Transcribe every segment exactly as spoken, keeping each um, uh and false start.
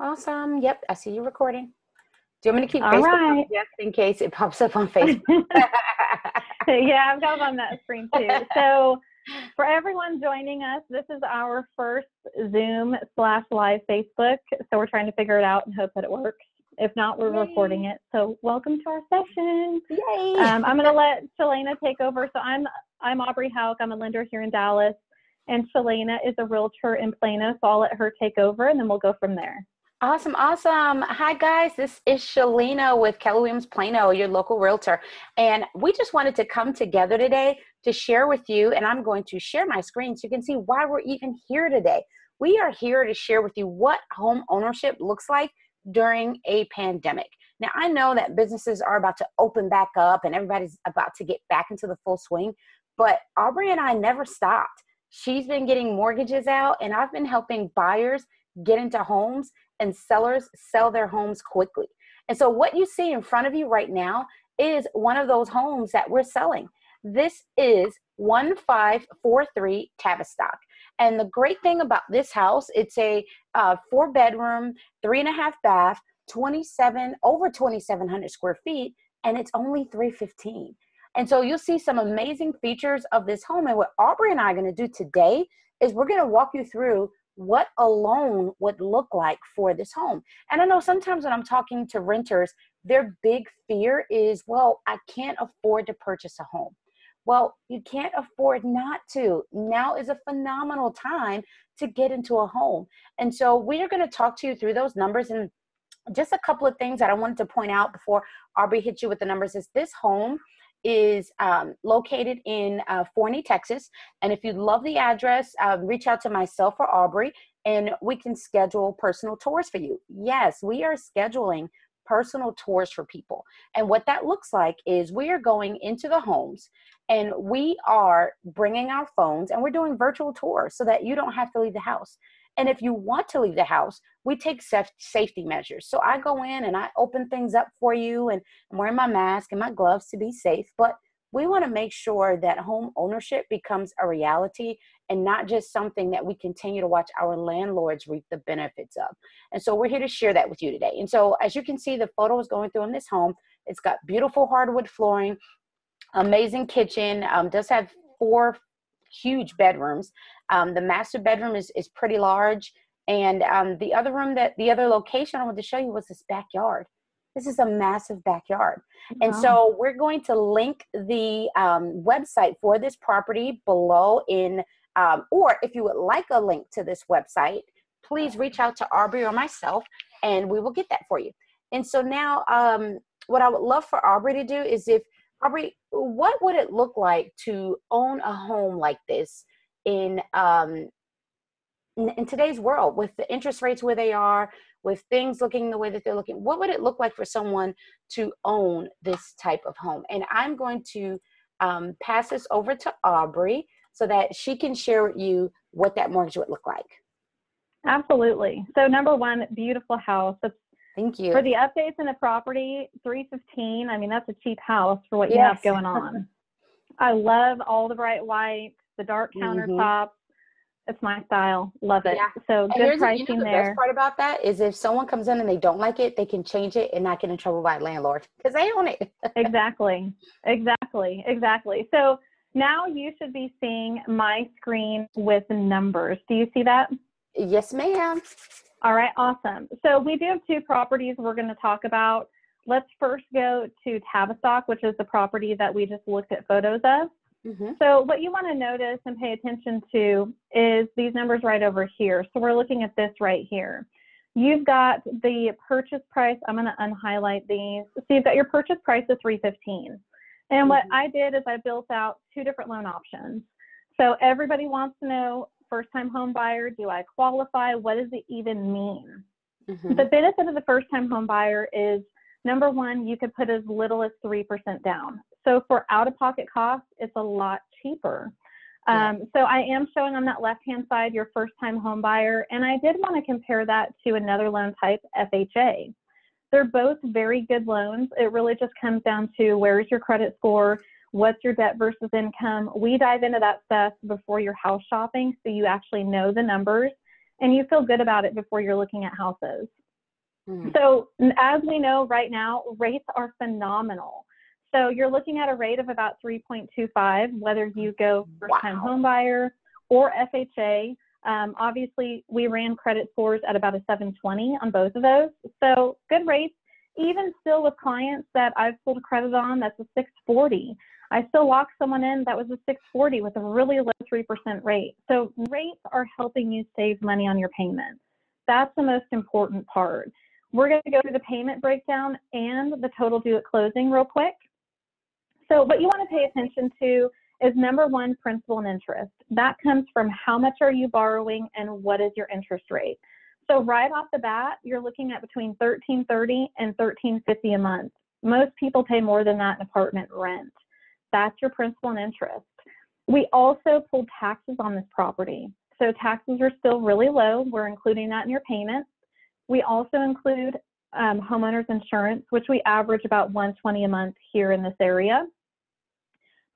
Awesome. Yep. I see you recording. Do you want me to keep All Facebook right. just in case it pops up on Facebook? Yeah, I've got it on that screen too. So for everyone joining us, this is our first Zoom slash live Facebook. So we're trying to figure it out and hope that it works. If not, we're Yay. recording it. So welcome to our session. Yay. Um, I'm going to let Shalana take over. So I'm, I'm Aubrey Houck. I'm a lender here in Dallas. And Shalana is a realtor in Plano. So I'll let her take over and then we'll go from there. Awesome. Awesome. Hi, guys. This is Shalana with Keller Williams Plano, your local realtor. And we just wanted to come together today to share with you, and I'm going to share my screen so you can see why we're even here today. We are here to share with you what home ownership looks like during a pandemic. Now, I know that businesses are about to open back up and everybody's about to get back into the full swing, but Aubrey and I never stopped. She's been getting mortgages out, and I've been helping buyers get into homes and sellers sell their homes quickly. And so what you see in front of you right now is one of those homes that we're selling. This is one five four three Tavistock. And the great thing about this house, it's a uh, four bedroom, three and a half bath, twenty-seven over twenty-seven hundred square feet, and it's only three fifteen. And so you'll see some amazing features of this home. And what Aubrey and I are going to do today is we're going to walk you through what a loan would look like for this home. And I know sometimes when I'm talking to renters, their big fear is, well, I can't afford to purchase a home. Well, you can't afford not to. Now is a phenomenal time to get into a home. And so we are going to talk to you through those numbers. And just a couple of things that I wanted to point out before Aubrey hits you with the numbers is this home is um, located in uh, Forney, Texas. And if you love the address, uh, reach out to myself or Aubrey and we can schedule personal tours for you. Yes, we are scheduling personal tours for people. And what that looks like is we are going into the homes and we are bringing our phones and we're doing virtual tours so that you don't have to leave the house. And if you want to leave the house, we take safety measures. So I go in and I open things up for you, and I'm wearing my mask and my gloves to be safe. But we want to make sure that home ownership becomes a reality and not just something that we continue to watch our landlords reap the benefits of. And so we're here to share that with you today. And so as you can see, the photos going through in this home, it's got beautiful hardwood flooring, amazing kitchen, um, does have four huge bedrooms. Um, the master bedroom is, is pretty large. And um, the other room that the other location I wanted to show you was this backyard. This is a massive backyard. Wow. And so we're going to link the um, website for this property below in, um, or if you would like a link to this website, please reach out to Aubrey or myself and we will get that for you. And so now um, what I would love for Aubrey to do is if, Aubrey, what would it look like to own a home like this in, um, in in today's world with the interest rates where they are, with things looking the way that they're looking? What would it look like for someone to own this type of home? And I'm going to um, pass this over to Aubrey so that she can share with you what that mortgage would look like. Absolutely. So number one, beautiful house. That's Thank you. For the updates in the property, three fifteen, I mean, that's a cheap house for what you yes. have going on. I love all the bright whites, the dark countertops. Mm-hmm. It's my style. Love it. Yeah. So and good pricing the, you know, there. The best part about that is if someone comes in and they don't like it, they can change it and not get in trouble by a landlord because they own it. Exactly. Exactly. Exactly. So now you should be seeing my screen with numbers. Do you see that? Yes, ma'am. All right, awesome. So we do have two properties we're going to talk about. Let's first go to Tavistock, which is the property that we just looked at photos of. Mm-hmm. So what you want to notice and pay attention to is these numbers right over here. So we're looking at this right here. You've got the purchase price. I'm going to unhighlight these. So you've got your purchase price of three fifteen. And mm-hmm. what I did is I built out two different loan options. So everybody wants to know, first-time home buyer, do I qualify? What does it even mean? Mm-hmm. The benefit of the first-time home buyer is, number one, you could put as little as three percent down. So for out-of-pocket costs, it's a lot cheaper. Yeah. Um, so I am showing on that left-hand side your first-time home buyer, and I did want to compare that to another loan type, F H A. They're both very good loans. It really just comes down to where's your credit score, what's your debt versus income. We dive into that stuff before you're house shopping so you actually know the numbers and you feel good about it before you're looking at houses. Mm-hmm. So as we know right now, rates are phenomenal. So you're looking at a rate of about three point two five, whether you go first-time wow. home buyer or F H A. Um, obviously, we ran credit scores at about a seven twenty on both of those. So good rates, even still with clients that I've pulled credit on, that's a six forty. I still locked someone in that was a six forty with a really low three percent rate. So rates are helping you save money on your payments. That's the most important part. We're going to go through the payment breakdown and the total due at closing real quick. So what you want to pay attention to is number one, principal and interest. That comes from how much are you borrowing and what is your interest rate. So right off the bat, you're looking at between thirteen thirty and thirteen fifty a month. Most people pay more than that in apartment rent. That's your principal and interest. We also pulled taxes on this property. So taxes are still really low. We're including that in your payments. We also include um, homeowners insurance, which we average about one twenty a month here in this area.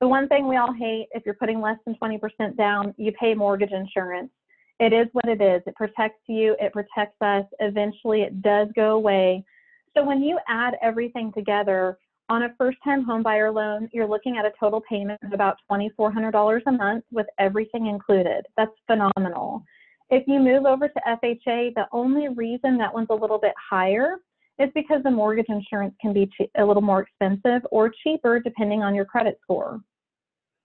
The one thing we all hate, if you're putting less than twenty percent down, you pay mortgage insurance. It is what it is. It protects you. It protects us. Eventually, it does go away. So when you add everything together, on a first-time homebuyer loan, you're looking at a total payment of about twenty-four hundred dollars a month with everything included. That's phenomenal. If you move over to F H A, the only reason that one's a little bit higher is because the mortgage insurance can be a little more expensive or cheaper depending on your credit score.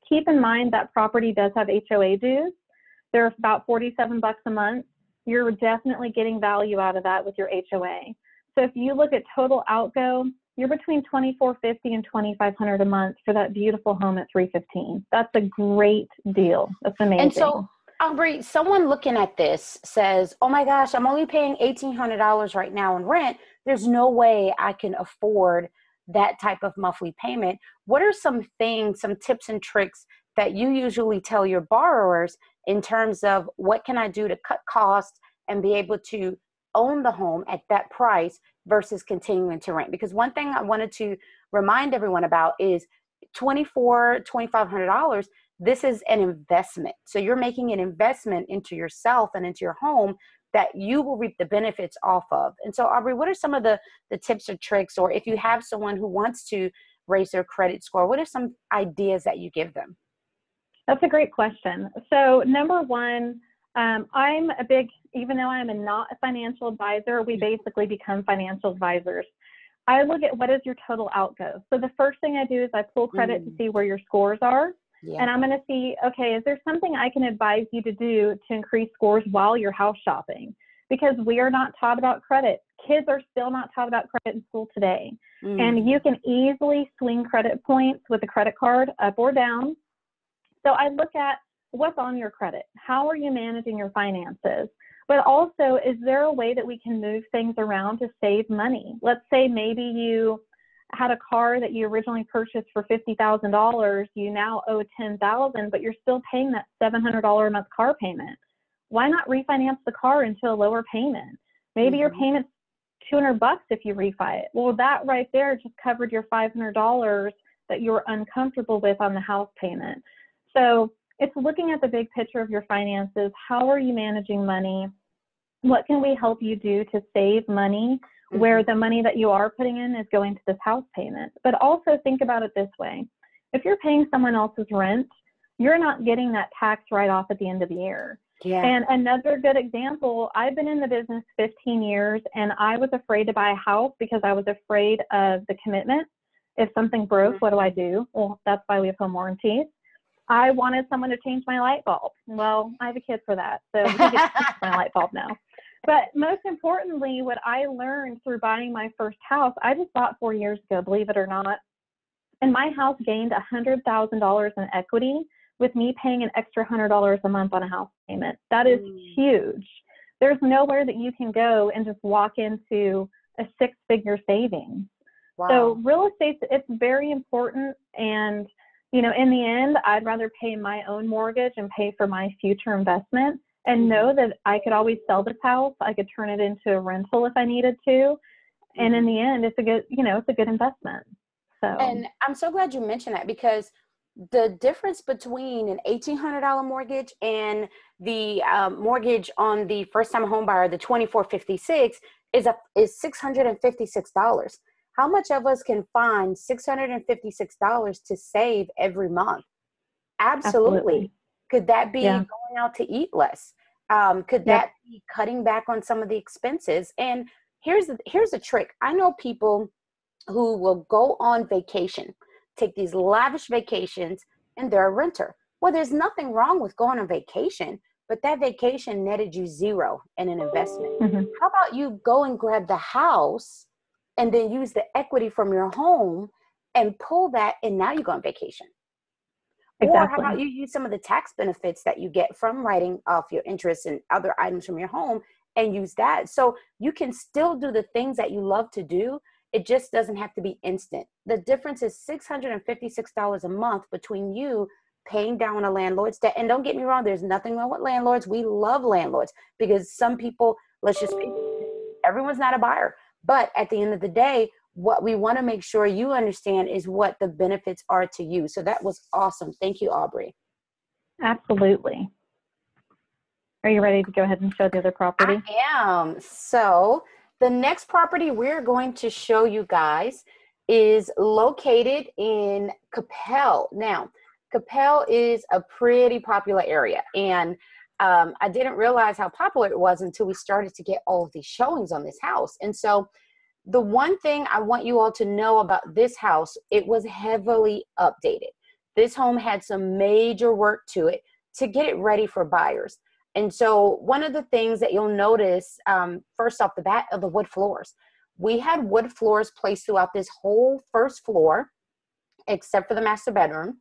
Keep in mind that property does have H O A dues. They're about forty-seven bucks a month. You're definitely getting value out of that with your H O A. So if you look at total outgo, you're between twenty-four fifty and twenty-five hundred a month for that beautiful home at three fifteen. That's a great deal. That's amazing. And so, Aubrey, someone looking at this says, "Oh my gosh, I'm only paying eighteen hundred dollars right now in rent. There's no way I can afford that type of monthly payment." What are some things, some tips and tricks that you usually tell your borrowers in terms of what can I do to cut costs and be able to own the home at that price versus continuing to rent? Because one thing I wanted to remind everyone about is twenty-four hundred, twenty-five hundred dollars, this is an investment. So you're making an investment into yourself and into your home that you will reap the benefits off of. And so, Aubrey, what are some of the, the tips or tricks, or if you have someone who wants to raise their credit score, what are some ideas that you give them? That's a great question. So number one, um, I'm a big, even though I'm a not a financial advisor, we basically become financial advisors. I look at what is your total outgo. So the first thing I do is I pull credit mm. to see where your scores are. Yeah. And I'm going to see, okay, is there something I can advise you to do to increase scores while you're house shopping? Because we are not taught about credit. Kids are still not taught about credit in school today. Mm. And you can easily swing credit points with a credit card up or down. So I look at what's on your credit. How are you managing your finances? But also, is there a way that we can move things around to save money? Let's say maybe you had a car that you originally purchased for fifty thousand dollars, you now owe ten thousand dollars, but you're still paying that seven hundred dollars a month car payment. Why not refinance the car into a lower payment? Maybe mm-hmm. your payment's two hundred bucks if you refi it. Well, that right there just covered your five hundred dollars that you were uncomfortable with on the house payment. So it's looking at the big picture of your finances. How are you managing money? What can we help you do to save money where the money that you are putting in is going to this house payment? But also think about it this way. If you're paying someone else's rent, you're not getting that tax write-off at the end of the year. Yeah. And another good example, I've been in the business fifteen years, and I was afraid to buy a house because I was afraid of the commitment. If something broke, mm-hmm. what do I do? Well, that's why we have home warranties. I wanted someone to change my light bulb. Well, I have a kid for that, so he gets to change my light bulb now. But most importantly, what I learned through buying my first house, I just bought four years ago, believe it or not, and my house gained one hundred thousand dollars in equity with me paying an extra one hundred dollars a month on a house payment. That is mm. huge. There's nowhere that you can go and just walk into a six-figure savings. Wow. So real estate, it's very important, and you know, in the end, I'd rather pay my own mortgage and pay for my future investment and know that I could always sell this house. I could turn it into a rental if I needed to. And in the end, it's a good, you know, it's a good investment. So, and I'm so glad you mentioned that, because the difference between an eighteen hundred dollar mortgage and the um, mortgage on the first time home buyer, the twenty-four fifty-six, is a is six hundred fifty-six dollars. How much of us can find six hundred fifty-six dollars to save every month? Absolutely. Absolutely. Could that be yeah. going out to eat less? Um, could yeah. that be cutting back on some of the expenses? And here's the, here's the trick. I know people who will go on vacation, take these lavish vacations, and they're a renter. Well, there's nothing wrong with going on vacation, but that vacation netted you zero in an investment. Mm-hmm. How about you go and grab the house and then use the equity from your home and pull that, and now you go on vacation. Exactly. Or how about you use some of the tax benefits that you get from writing off your interest and other items from your home and use that. So you can still do the things that you love to do. It just doesn't have to be instant. The difference is six hundred fifty-six dollars a month between you paying down a landlord's debt. And don't get me wrong, there's nothing wrong with landlords. We love landlords because some people, let's just pay. Everyone's not a buyer. But at the end of the day, what we want to make sure you understand is what the benefits are to you. So that was awesome. Thank you, Aubrey. Absolutely. Are you ready to go ahead and show the other property? I am. So the next property we're going to show you guys is located in Coppell. Now, Coppell is a pretty popular area, and Um, I didn't realize how popular it was until we started to get all of these showings on this house. And so the one thing I want you all to know about this house, it was heavily updated. This home had some major work to it to get it ready for buyers. And so one of the things that you'll notice um, first off the bat are the wood floors. We had wood floors placed throughout this whole first floor, except for the master bedroom.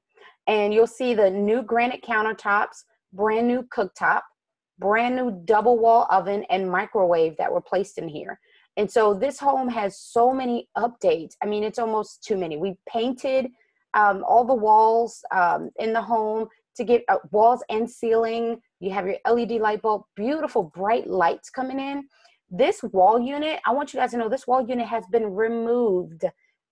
And you'll see the new granite countertops, brand new cooktop, brand new double wall oven and microwave that were placed in here. And so this home has so many updates. I mean, it's almost too many. We painted um, all the walls um, in the home to get uh, walls and ceiling. You have your L E D light bulb, beautiful bright lights coming in. This wall unit, I want you guys to know this wall unit has been removed.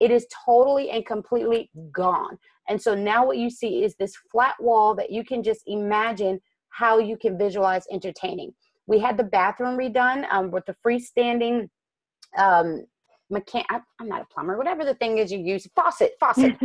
It is totally and completely gone. And so now what you see is this flat wall that you can just imagine how you can visualize entertaining. We had the bathroom redone um, with the freestanding um, mechanic, I'm not a plumber, whatever the thing is you use, faucet, faucet.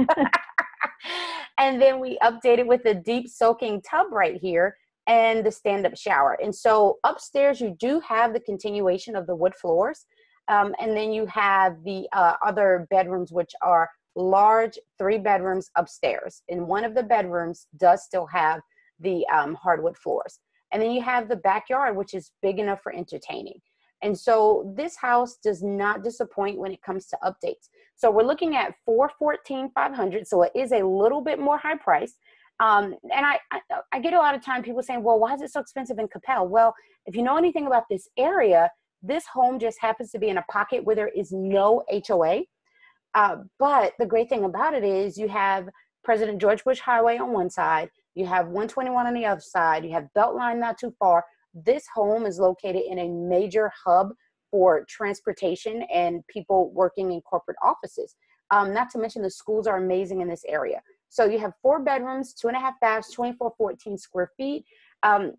And then we updated with the deep soaking tub right here and the stand-up shower. And so upstairs you do have the continuation of the wood floors. Um, and then you have the uh, other bedrooms, which are large three bedrooms upstairs. And one of the bedrooms does still have the um, hardwood floors. And then you have the backyard, which is big enough for entertaining. And so this house does not disappoint when it comes to updates. So we're looking at four hundred fourteen thousand five hundred dollars. So it is a little bit more high price. Um, and I, I, I get a lot of time people saying, well, why is it so expensive in Coppell? Well, if you know anything about this area, this home just happens to be in a pocket where there is no H O A. Uh, but the great thing about it is you have President George Bush Highway on one side, you have one twenty-one on the other side, you have Beltline not too far. This home is located in a major hub for transportation and people working in corporate offices. Um, not to mention the schools are amazing in this area. So you have four bedrooms, two and a half baths, twenty-four fourteen square feet. Um,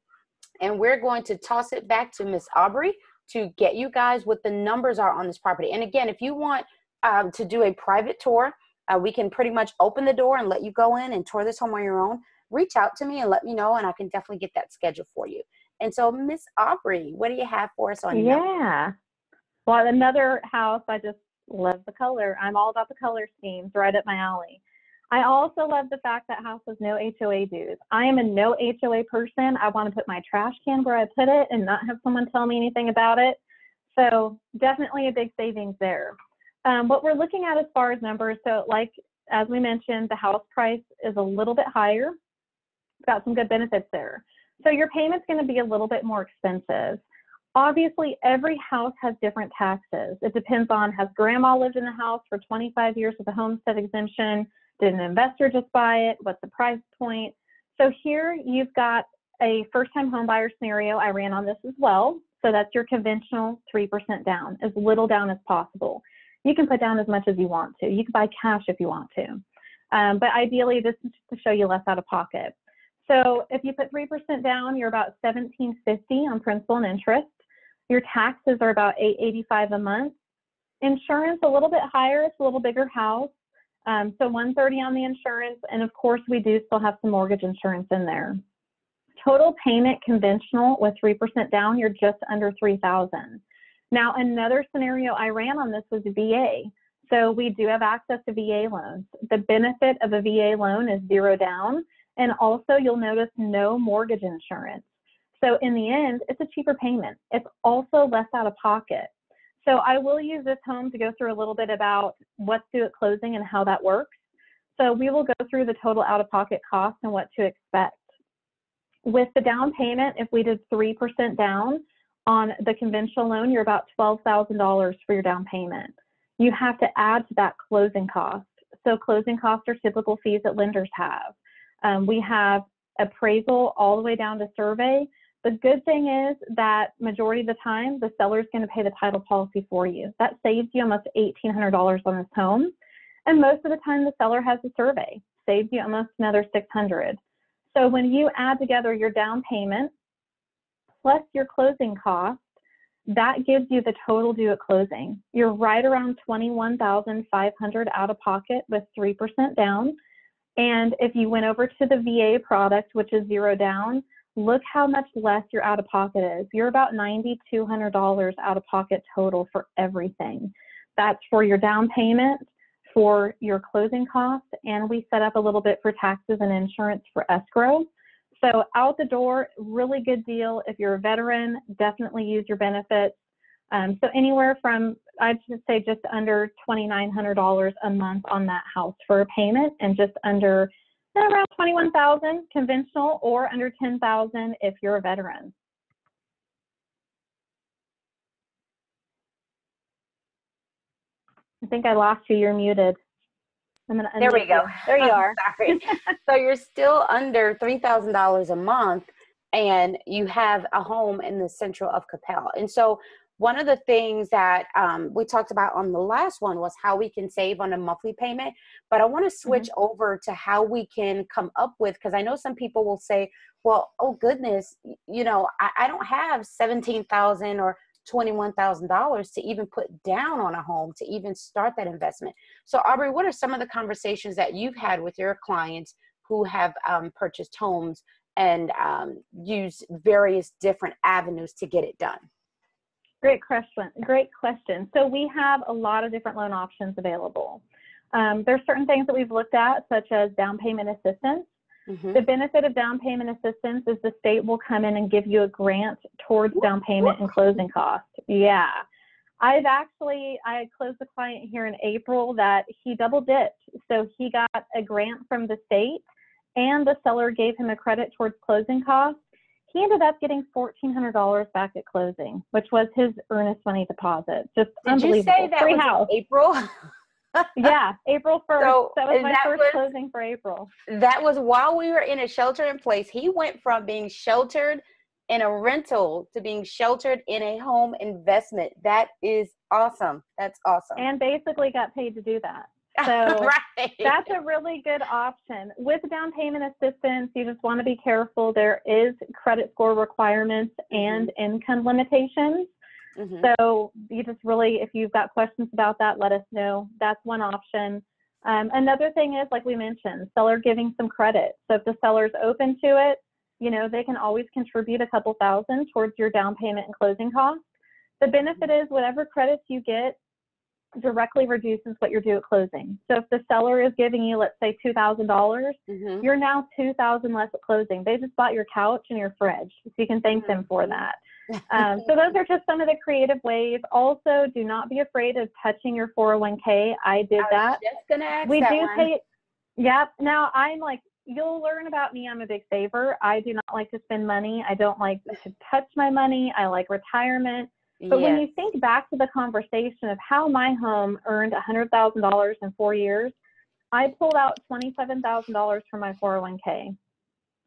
and we're going to toss it back to Miss Aubrey to get you guys what the numbers are on this property. And again, if you want um, to do a private tour, uh, we can pretty much open the door and let you go in and tour this home on your own. Reach out to me and let me know, and I can definitely get that scheduled for you. And so, Miss Aubrey, what do you have for us on yeah. Numbers? Well, another house, I just love the color. I'm all about the color schemes, right up my alley. I also love the fact that house has no H O A dues. I am a no H O A person. I want to put my trash can where I put it and not have someone tell me anything about it. So definitely a big savings there. Um, what we're looking at as far as numbers, so like as we mentioned, the house price is a little bit higher. It's got some good benefits there. So your payment's going to be a little bit more expensive. Obviously, every house has different taxes. It depends on, has grandma lived in the house for twenty-five years with a homestead exemption? Did an investor just buy it? What's the price point? So here you've got a first-time home buyer scenario. I ran on this as well. So that's your conventional three percent down, as little down as possible. You can put down as much as you want to. You can buy cash if you want to. Um, but ideally, this is to show you less out of pocket. So if you put three percent down, you're about seventeen fifty on principal and interest. Your taxes are about eight eighty-five a month. Insurance a little bit higher, it's a little bigger house. Um, so one thirty on the insurance, and of course we do still have some mortgage insurance in there. Total payment conventional with three percent down, you're just under three thousand. Now another scenario I ran on this was V A. So we do have access to V A loans. The benefit of a V A loan is zero down, and also you'll notice no mortgage insurance. So in the end, it's a cheaper payment. It's also less out of pocket. So I will use this home to go through a little bit about what's due at closing and how that works. So we will go through the total out-of-pocket cost and what to expect. With the down payment, if we did three percent down on the conventional loan, you're about twelve thousand dollars for your down payment. You have to add to that closing cost. So closing costs are typical fees that lenders have. Um, we have appraisal all the way down to survey. The good thing is that majority of the time, the seller is going to pay the title policy for you. That saves you almost eighteen hundred dollars on this home. And most of the time, the seller has a survey, saves you almost another six hundred dollars. So when you add together your down payment plus your closing cost, that gives you the total due at closing. You're right around twenty-one thousand five hundred dollars out of pocket with three percent down. And if you went over to the V A product, which is zero down, look how much less your out of pocket is. You're about nine thousand two hundred dollars out of pocket total for everything. That's for your down payment, for your closing costs, and we set up a little bit for taxes and insurance for escrow. So out the door, really good deal. If you're a veteran, definitely use your benefits. Um, so anywhere from, I'd say just under twenty-nine hundred dollars a month on that house for a payment, and just under around twenty-one thousand dollars conventional, or under ten thousand dollars if you're a veteran. I think I lost you, you're muted. I'm gonna there we go. You. There you are. Sorry. So you're still under three thousand dollars a month, and you have a home in the central of Coppell. And so one of the things that um, we talked about on the last one was how we can save on a monthly payment, but I want to switch mm-hmm. over to how we can come up with, because I know some people will say, well, oh goodness, you know, I, I don't have seventeen thousand dollars or twenty-one thousand dollars to even put down on a home to even start that investment. So Aubrey, what are some of the conversations that you've had with your clients who have um, purchased homes and um, used various different avenues to get it done? Great question. Great question. So we have a lot of different loan options available. Um, there's certain things that we've looked at, such as down payment assistance. Mm-hmm. The benefit of down payment assistance is the state will come in and give you a grant towards down payment and closing costs. Yeah. I've actually, I closed a client here in April that he double dipped. So he got a grant from the state, and the seller gave him a credit towards closing costs. He ended up getting fourteen hundred dollars back at closing, which was his earnest money deposit. Just Did unbelievable. Did you say that Free was house. April? Yeah, April first. So that was my that first was, closing for April. That was while we were in a shelter in place. He went from being sheltered in a rental to being sheltered in a home investment. That is awesome. That's awesome. And basically got paid to do that. So right. That's a really good option. With down payment assistance, you just want to be careful. There is credit score requirements and income limitations. Mm-hmm. So you just really, if you've got questions about that, let us know. That's one option. Um, another thing is, like we mentioned, seller giving some credit. So if the seller's open to it, you know, they can always contribute a couple thousand towards your down payment and closing costs. The benefit is whatever credits you get directly reduces what you're due at closing. So if the seller is giving you, let's say two thousand dollars, mm-hmm. you're now two thousand dollars less at closing. They just bought your couch and your fridge, so you can thank mm-hmm. them for that. Um, so those are just some of the creative ways. Also, do not be afraid of touching your four oh one K. I did I was that. Just gonna ask we that do one. pay. Yep. Now I'm like, you'll learn about me. I'm a big saver. I do not like to spend money. I don't like to touch my money. I like retirement. But yes. When you think back to the conversation of how my home earned one hundred thousand dollars in four years, I pulled out twenty-seven thousand dollars from my four oh one K,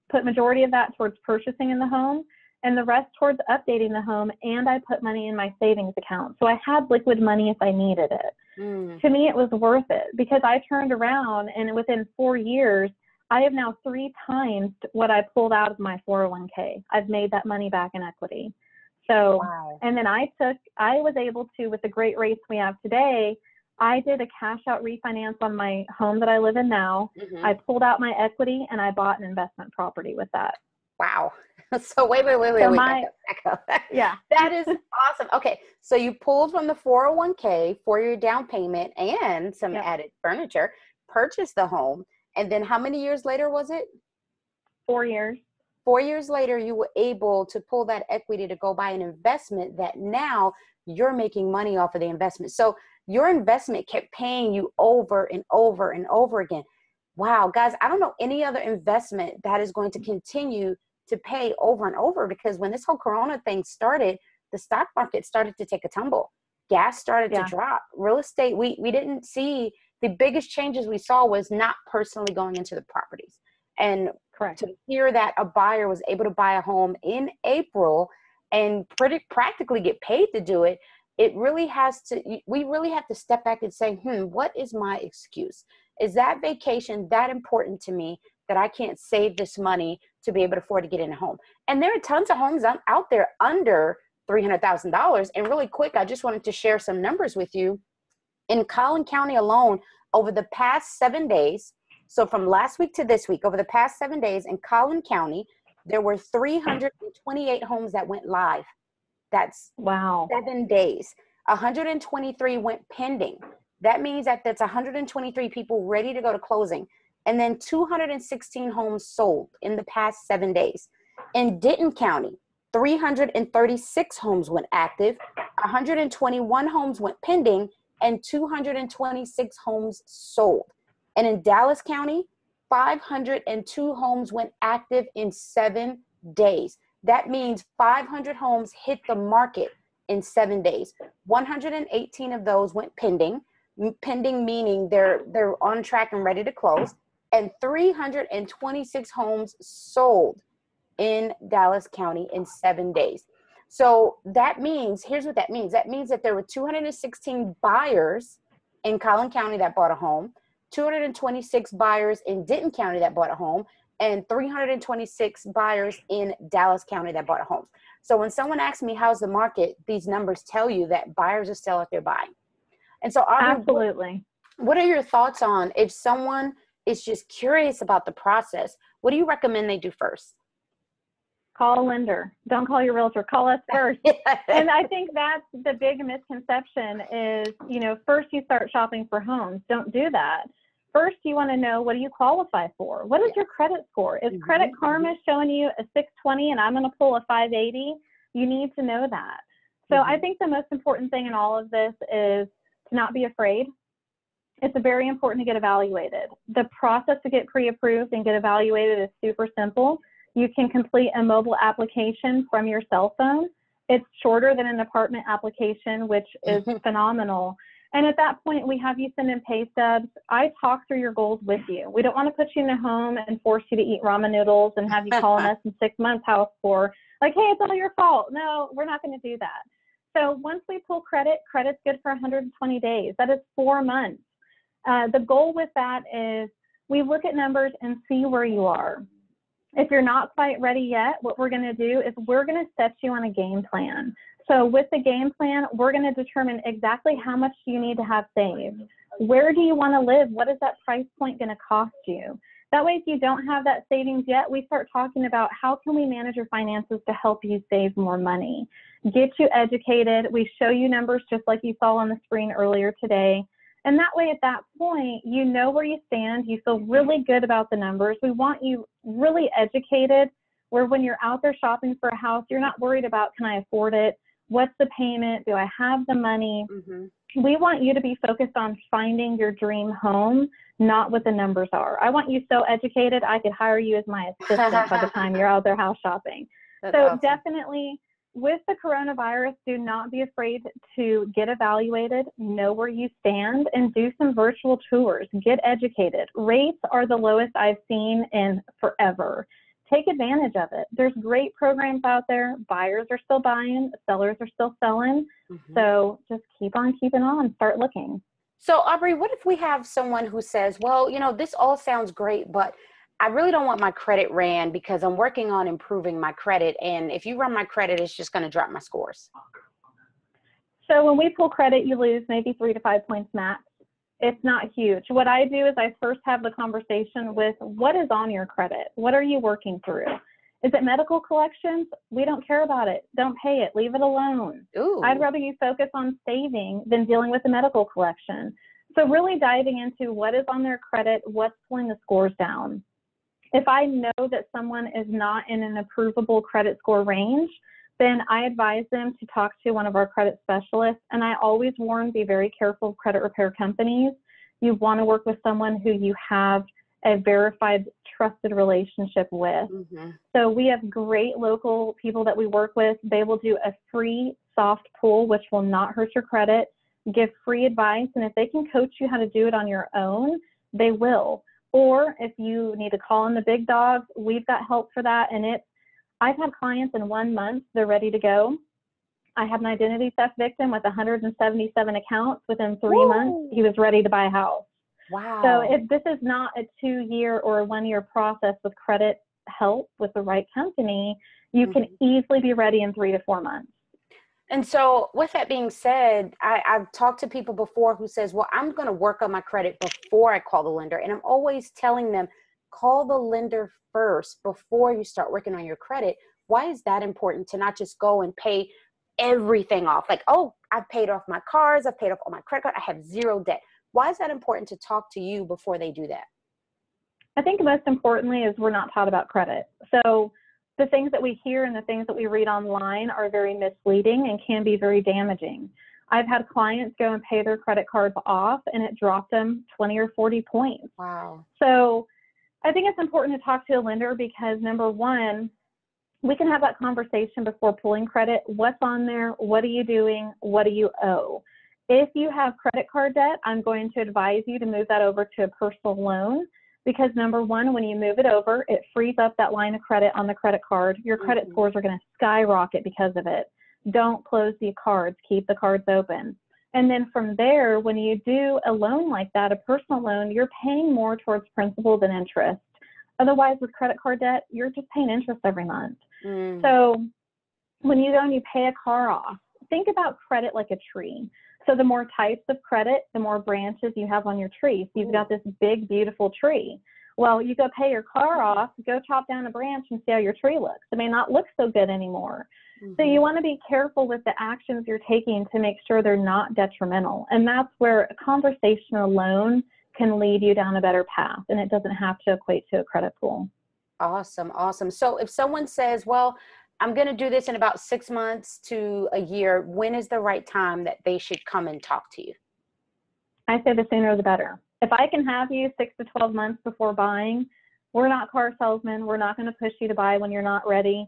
put majority of that towards purchasing in the home, and the rest towards updating the home, and I put money in my savings account. So I had liquid money if I needed it. Mm. To me, it was worth it, because I turned around, and within four years, I have now three times what I pulled out of my four oh one K. I've made that money back in equity. So, wow. And then I took, I was able to, with the great rates we have today, I did a cash out refinance on my home that I live in now. Mm-hmm. I pulled out my equity and I bought an investment property with that. Wow. So wait, wait, wait, wait, so wait. My, back up, back up. Yeah. That is awesome. Okay. So you pulled from the four oh one k for your down payment and some yep. added furniture, purchased the home. And then how many years later was it? Four years. Four years later, you were able to pull that equity to go buy an investment that now you're making money off of the investment. So your investment kept paying you over and over and over again. Wow, guys, I don't know any other investment that is going to continue to pay over and over, because when this whole Corona thing started, the stock market started to take a tumble. Gas started yeah. to drop. Real estate, we, we didn't see, the biggest changes we saw was not personally going into the properties. And correct. To hear that a buyer was able to buy a home in April and pretty practically get paid to do it, it really has to, we really have to step back and say, hmm, what is my excuse? Is that vacation that important to me that I can't save this money to be able to afford to get in a home? And there are tons of homes out there under three hundred thousand dollars. And really quick, I just wanted to share some numbers with you. In Collin County alone, over the past seven days, so from last week to this week, over the past seven days in Collin County, there were three hundred twenty-eight homes that went live. That's wow. seven days. one hundred twenty-three went pending. That means that that's one hundred twenty-three people ready to go to closing. And then two hundred sixteen homes sold in the past seven days. In Denton County, three hundred thirty-six homes went active, one hundred twenty-one homes went pending, and two hundred twenty-six homes sold. And in Dallas County, five hundred two homes went active in seven days. That means five hundred homes hit the market in seven days. one hundred eighteen of those went pending, pending meaning they're they're on track and ready to close, and three hundred twenty-six homes sold in Dallas County in seven days. So that means, here's what that means. That means that there were two hundred sixteen buyers in Collin County that bought a home, two hundred twenty-six buyers in Denton County that bought a home, and three hundred twenty-six buyers in Dallas County that bought a home. So when someone asks me, how's the market? These numbers tell you that buyers are still out there buying. And so Aubrey, absolutely. What, what are your thoughts on if someone is just curious about the process, what do you recommend they do first? Call a lender. Don't call your realtor. Call us first. And I think that's the big misconception is, you know, first you start shopping for homes. Don't do that. First, you want to know, what do you qualify for? What is yeah. your credit score? Is mm-hmm. Credit Karma showing you a six twenty and I'm going to pull a five eighty? You need to know that. So mm-hmm. I think the most important thing in all of this is to not be afraid. It's very important to get evaluated. The process to get pre-approved and get evaluated is super simple. You can complete a mobile application from your cell phone. It's shorter than an apartment application, which is phenomenal. And at that point, we have you send in pay stubs. I talk through your goals with you. We don't want to put you in a home and force you to eat ramen noodles and have you calling us in six months how it's for, like, hey, it's all your fault. No, we're not going to do that. So once we pull credit, credit's good for one hundred twenty days. That is four months. Uh, the goal with that is we look at numbers and see where you are. If you're not quite ready yet, what we're going to do is we're going to set you on a game plan. So with the game plan, we're going to determine exactly how much you need to have saved. Where do you want to live? What is that price point going to cost you? That way, if you don't have that savings yet, we start talking about how can we manage your finances to help you save more money. Get you educated. We show you numbers just like you saw on the screen earlier today. And that way, at that point, you know where you stand. You feel really good about the numbers. We want you really educated, where when you're out there shopping for a house, you're not worried about, can I afford it? What's the payment? Do I have the money? Mm-hmm. We want you to be focused on finding your dream home, not what the numbers are. I want you so educated, I could hire you as my assistant by the time you're out there house shopping. That's so awesome. Definitely with the coronavirus, do not be afraid to get evaluated, know where you stand, and do some virtual tours. Get educated. Rates are the lowest I've seen in forever. Take advantage of it. There's great programs out there. Buyers are still buying. Sellers are still selling. Mm-hmm. So just keep on keeping on. Start looking. So Aubrey, what if we have someone who says, well, you know, this all sounds great, but I really don't want my credit ran because I'm working on improving my credit. And if you run my credit, it's just going to drop my scores. So when we pull credit, you lose maybe three to five points max. It's not huge. What I do is I first have the conversation with what is on your credit? What are you working through? Is it medical collections? We don't care about it. Don't pay it. Leave it alone. Ooh. I'd rather you focus on saving than dealing with a medical collection. So really diving into what is on their credit, what's pulling the scores down. If I know that someone is not in an approvable credit score range, then I advise them to talk to one of our credit specialists. And I always warn, be very careful of credit repair companies. You want to work with someone who you have a verified, trusted relationship with. Mm-hmm. So we have great local people that we work with. They will do a free soft pull, which will not hurt your credit, give free advice. And if they can coach you how to do it on your own, they will. Or if you need to call in the big dogs, we've got help for that. And it's, I've had clients in one month, they're ready to go. I had an identity theft victim with one hundred seventy-seven accounts within three Woo. months. He was ready to buy a house. Wow. So if this is not a two-year or a one-year process with credit help with the right company, you mm-hmm. can easily be ready in three to four months. And so with that being said, I, I've talked to people before who says, well, I'm going to work on my credit before I call the lender. And I'm always telling them, call the lender first before you start working on your credit. Why is that important to not just go and pay everything off? Like, oh, I've paid off my cars. I've paid off all my credit card. I have zero debt. Why is that important to talk to you before they do that? I think most importantly is we're not taught about credit. So the things that we hear and the things that we read online are very misleading and can be very damaging. I've had clients go and pay their credit cards off and it dropped them twenty or forty points. Wow. So I think it's important to talk to a lender because number one, we can have that conversation before pulling credit. What's on there? What are you doing? What do you owe? If you have credit card debt, I'm going to advise you to move that over to a personal loan. Because number one, when you move it over, it frees up that line of credit on the credit card. Your credit mm-hmm. scores are going to skyrocket because of it. Don't close the cards. Keep the cards open. And then from there, when you do a loan like that, a personal loan, you're paying more towards principal than interest. Otherwise, with credit card debt, you're just paying interest every month. Mm. So when you go and you pay a car off, think about credit like a tree. So the more types of credit, the more branches you have on your tree. So you've got this big, beautiful tree. Well, you go pay your car off, go chop down a branch and see how your tree looks. It may not look so good anymore. Mm-hmm. So you want to be careful with the actions you're taking to make sure they're not detrimental. And that's where a conversation alone can lead you down a better path. And it doesn't have to equate to a credit pool. Awesome. Awesome. So if someone says, well, I'm going to do this in about six months to a year, when is the right time that they should come and talk to you? I say the sooner the better. If I can have you six to twelve months before buying, we're not car salesmen. We're not going to push you to buy when you're not ready.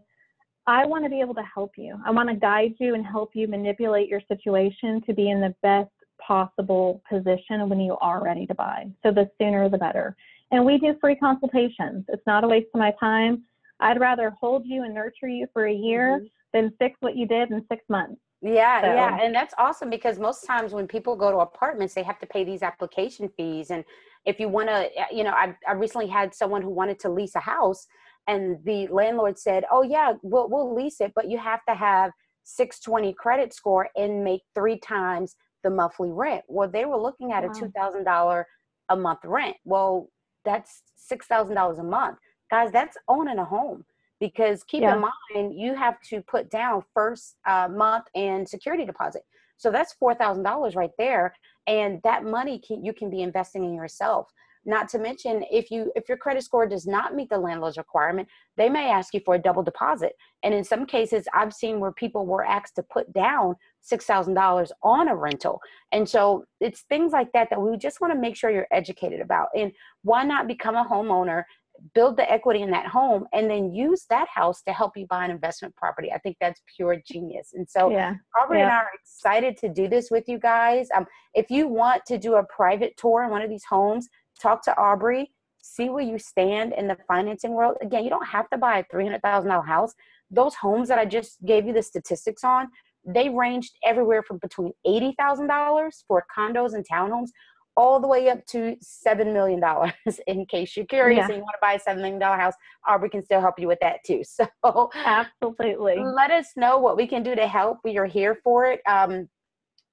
I want to be able to help you. I want to guide you and help you manipulate your situation to be in the best possible position when you are ready to buy. So the sooner the better. And we do free consultations. It's not a waste of my time. I'd rather hold you and nurture you for a year mm-hmm. than fix what you did in six months. Yeah, so. yeah. And that's awesome because most times when people go to apartments, they have to pay these application fees. And if you want to, you know, I, I recently had someone who wanted to lease a house and the landlord said, oh yeah, we'll, we'll lease it, but you have to have six twenty credit score and make three times the monthly rent. Well, they were looking at wow. a two thousand dollars a month rent. Well, that's six thousand dollars a month. Guys, that's owning a home because keep yeah. in mind, you have to put down first uh, month and security deposit. So that's four thousand dollars right there. And that money can, you can be investing in yourself. Not to mention, if you if your credit score does not meet the landlord's requirement, they may ask you for a double deposit. And in some cases, I've seen where people were asked to put down six thousand dollars on a rental. And so it's things like that that we just want to make sure you're educated about. And why not become a homeowner, build the equity in that home, and then use that house to help you buy an investment property. I think that's pure genius. And so yeah. Aubrey yeah. and I are excited to do this with you guys. Um, if you want to do a private tour in one of these homes, talk to Aubrey, see where you stand in the financing world. Again, you don't have to buy a three hundred thousand dollars house. Those homes that I just gave you the statistics on, they ranged everywhere from between eighty thousand dollars for condos and townhomes all the way up to seven million dollars. In case you're curious yeah. and you want to buy a seven million dollars house, Aubrey can still help you with that too. So absolutely. Let us know what we can do to help. We are here for it. Um,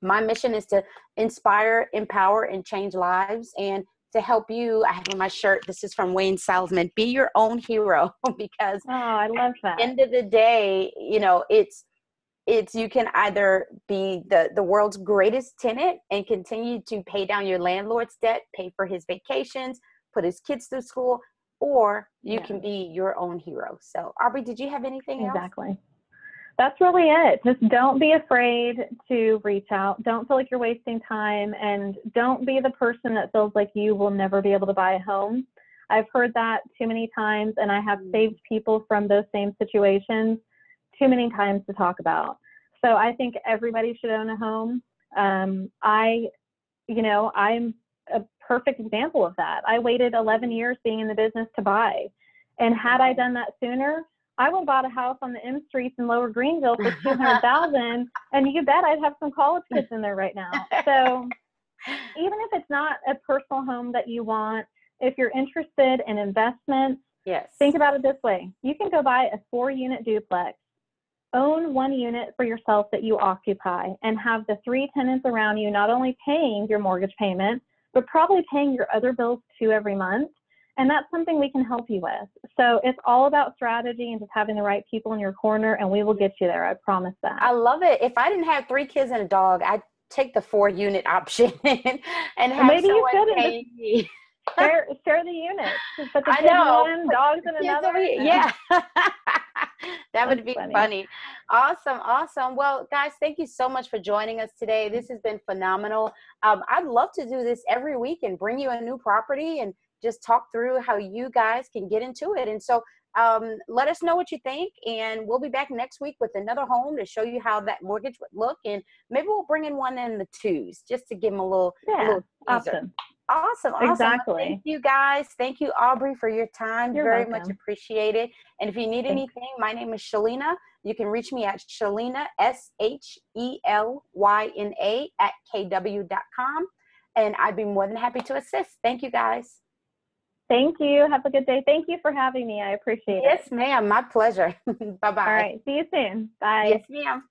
my mission is to inspire, empower, and change lives. And to help you, I have on my shirt, this is from Wayne Salzman, be your own hero, because oh, I love that. At the end of the day, you know, it's, it's, you can either be the, the world's greatest tenant and continue to pay down your landlord's debt, pay for his vacations, put his kids through school, or you yeah. can be your own hero. So Aubrey, did you have anything exactly. else? Exactly. That's really it. Just don't be afraid to reach out. Don't feel like you're wasting time, and don't be the person that feels like you will never be able to buy a home. I've heard that too many times, and I have saved people from those same situations too many times to talk about. So I think everybody should own a home. Um, I, you know, I'm a perfect example of that. I waited eleven years being in the business to buy. And had I done that sooner, I would have bought a house on the M Streets in Lower Greenville for two hundred thousand dollars, and you bet I'd have some college kids in there right now. So even if it's not a personal home that you want, if you're interested in investments, yes. think about it this way. You can go buy a four-unit duplex, own one unit for yourself that you occupy, and have the three tenants around you not only paying your mortgage payment, but probably paying your other bills too every month. And that's something we can help you with. So it's all about strategy and just having the right people in your corner, and we will get you there. I promise that. I love it. If I didn't have three kids and a dog, I'd take the four unit option and have Maybe someone you pay me. Share, share the units. Just put the I kids know. in one, dogs in another. Yeah. That would That's be funny. funny. Awesome. Awesome. Well, guys, thank you so much for joining us today. This has been phenomenal. Um, I'd love to do this every week and bring you a new property and just talk through how you guys can get into it. And so um, let us know what you think, and we'll be back next week with another home to show you how that mortgage would look. And maybe we'll bring in one in the twos just to give them a little, yeah, a little awesome. Awesome. Awesome. Exactly. Well, thank you guys. Thank you, Aubrey, for your time. You're very welcome. Much appreciated. And if you need Thanks. anything, my name is Shalina. You can reach me at Shalina, S H E L Y N A at K W dot com. And I'd be more than happy to assist. Thank you guys. Thank you. Have a good day. Thank you for having me. I appreciate it. Yes, ma'am. My pleasure. Bye-bye. All right. See you soon. Bye. Yes, ma'am.